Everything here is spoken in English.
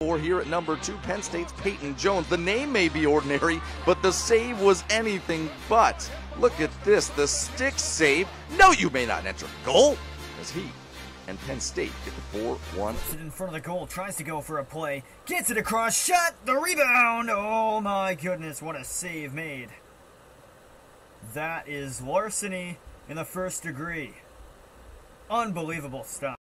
Here at number 2, Penn State's Peyton Jones. The name may be ordinary, but the save was anything but. Look at this, the stick save. No, you may not enter goal, as he and Penn State get the 4-1. In front of the goal, tries to go for a play, gets it across, shot, the rebound. Oh my goodness, what a save made. That is larceny in the first degree. Unbelievable stuff.